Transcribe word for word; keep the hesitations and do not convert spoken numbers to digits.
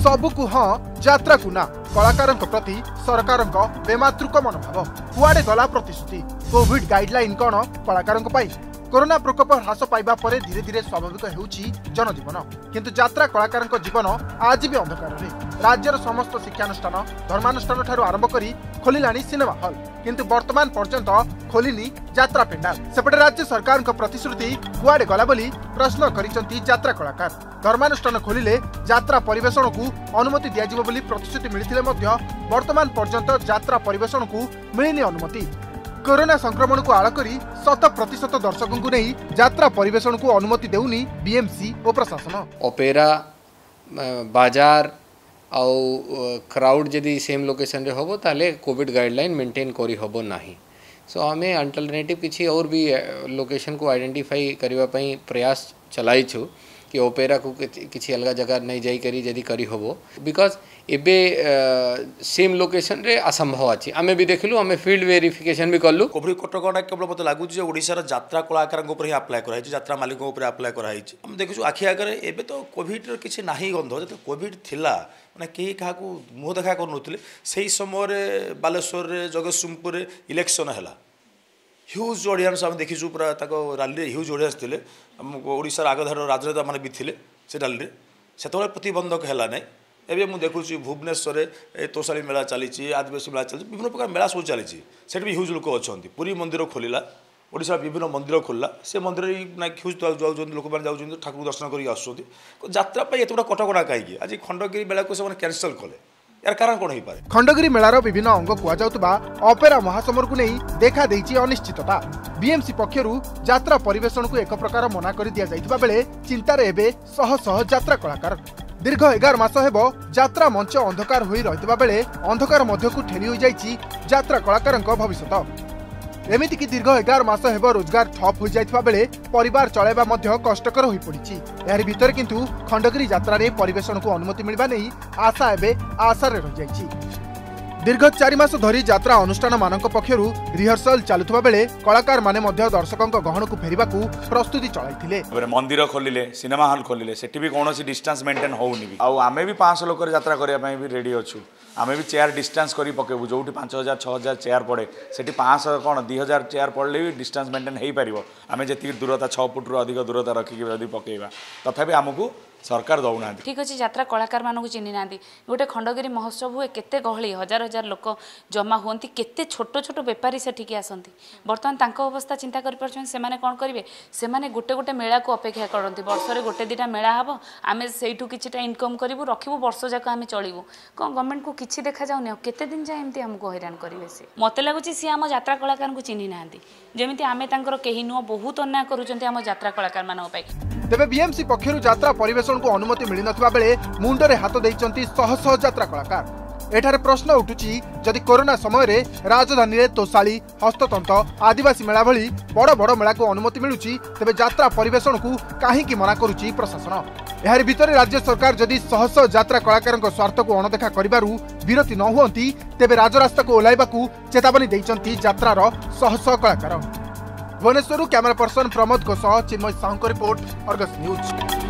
सबुकु हाँ जात्रा को ना कलाकार प्रति सरकार बेमातृक मनोभाव कुआडे गला प्रतिश्रुति कोविड गाइडलाइन कौन कलाकार कोरोना प्रकोप ह्रास पाइबा परे धीरे धीरे स्वाभाविक हेउची जनजीवन किंतु यात्रा कलाकार जीवन आज भी अंधकार रे राज्यर समस्त शिक्षानुष्ठान धर्मानुष्ठान ठारू आरंभ करी खोलिलाणी सिनेमा हॉल किंतु वर्तमान पर्यंत खोलिनी यात्रा पेंडाल सेपटे राज्य सरकार प्रतिश्रुति कुआडे गला बोली प्रश्न करिसंती यात्रा कलाकार धर्मानुष्ठान खोलिले यात्रा परिवेषण को अनुमति दियाजिबो बोली प्रतिश्रुति मिलिथिले मध्य वर्तमान पर्यंत यात्रा परिवेषण को मिलनी अनुमति कोरोना संक्रमण को आड़ करी शत प्रतिशत दर्शकों को नहीं यात्रा परिवेषण को अनुमति देउनी बीएमसी और प्रशासन ओपेरा बाजार आउ क्राउड जदि सेम लोकेशन रे होबो ताले कोविड गाइडलाइन मेंटेन करी होबो नाही सो हमें अल्टरनेटिव किसी और भी लोकेशन को आइडेंटिफाई करबा पई प्रयास चलाई छु कि ओपेरा को किसी अलग जगह नहीं जाई करी जदि करी होबो बिकॉज एबे सेम लोकेशन रे असंभव अछि आमे भी देखलु आमे फील्ड वेरिफिकेशन भी करलु कोभरी कटकणा केवल मत लागु जे ओडिसा रा यात्रा कलाकार को ऊपर अप्लाई कराइ छै यात्रा मालिक को ऊपर अप्लाई कराइ छै हम देखु आखि आगरे एबे तो कोविड रे किसी नाही गंधो जे कोविड थिला माने केही का को मुह देखा करनुथिले सेही समय रे बालेश्वर रे जगतसिंहपुर रे इलेक्शन हला ह्यूज ऑडियंस आम देखीचु पूरा ताको रैली ह्यूज ऑडियंस थिले ओडिसा आगधार राजनेता माने भी थिले से रैली सेतबेले प्रतिबंधक हैला नै एबे मु देखुची भुवनेश्वर ए तोसारी मेला चली आदिवासी मेला चली विभिन्न प्रकार मेला सब चली सेठ भी ह्यूज लोक अछंती पुरी मंदिर खोलिला ओडिसा विभिन्न मंदिर खोलला से मंदिर ना ह्यूज जाउछन लोक माने जाउछन ठाकुर दर्शन करी आछुछन यात्रा पई एतबडा कटकणा काईगी आज खंडगिरी मेला को से माने कैंसिल करले यार कारण कौन हो पाए खंडगिरी मेलार विभिन्न अंग कुआ अपेरा महासमर को नहीं देखा देछि अनिश्चितता बीएमसी पक्षरु यात्रा परिवेषण को एक प्रकार मना कर दिया जाइतबा बेले चिंतार एबे सह सह यात्रा कलाकार दीर्घ एगार मास हेबो यात्रा मंच अंधकार होई रहितबा बेले अंधकार मध्यकु ठेली होई जाइछि यात्रा कलाकारक भविष्यत एमिति कि दीर्घ एगार मास हेबो रोजगार ठप होई जाइतबा बेले परिवार चलाइबा मध्य कष्टकर होई पड़िछि यार भीतर किंतु खंडगिरी यात्रा रे परिवेषण को अनुमति मिलबा नै आशा एबे आशा रे रहि जाइछि दीर्घ चार मास धरी यात्रा अनुष्ठान मानक पक्षरु रिहर्सल चालुथबा बेले कलाकार माने मध्य दर्शकों गहन को फेरिबाकू प्रस्तुति चलाइथिले मंदिर खोलिले सिनेमा हॉल खोलिले सेठी भी कोनोसी डिस्टेंस मेंटेन होउनी भी आउ आमे भी पाँच सौ लोक रे यात्रा करिया पई भी रेडी अछु आमे भी चेयर डिस्टेंस करी पकेबु जोठी पाँच हज़ार छह हज़ार चेयर पड़े सेठी पाँच सौ कोन दो हज़ार चेयर पड़ले भी डिस्टेंस मेंटेन हेई परिबो आमे जेती दूरता छह फुट रो अधिक दूरता रखिके यदि पकेबा तथापि हमकू सरकार दौना ठीक अच्छे यात्रा कलाकार मानू चिन्ह ना गोटे खंडगिरी महोत्सव हुए केते गहली हजार हजार लोक जमा होती केते छोट छोट बेपारी सेठिकी आसती बर्तमान तांको अवस्था चिंता कर पारछन से माने कोन करबे से माने गोटे गोटे मेला को अपेक्षा करती वर्ष रे गोटे दिटा मेला हबो आमे सेइठू किछटा इनकम करिवु रखिवु वर्ष जाक आमे चलिवु कोन गवर्नमेंट को किछि देखा जाउनी केते दिन जाय एमती हमको हैरान करबे से मते लागुछि से हम यात्रा कलाकार को चिन्ह नांदी जेमिति आमे तांकर केही नुवा बहुत अन्याय करूचंती हम यात्रा कलाकार मानो पाई तेबे बीएमसी पक्षरु यात्रा परिवेषण को अनुमति मिल नथिबा बेले मुंडरे हाथ देइचंती सह सह यात्रा कलाकार एठारे प्रश्न उठुची जदि कोरोना समय रे राजधानी रे तोसाली हस्ततंत्र आदिवासी मेला भली बड़ बड़ मेला को अनुमति मिलुची तेबे यात्रा परिवेषण को काहेकि मना करूची प्रशासन एहार भितरे राज्य सरकार जदि सह सह यात्रा कलाकारक स्वार्थ को अणदेखा करिबारु विरति न होअंती तेबे राजरास्ता को ओलाइबाकू चेतावनी देइचंती यात्रार सह सह कलाकार Bhubaneswar camera person Pramod Ghosh Chinmay Sahu report Argus news.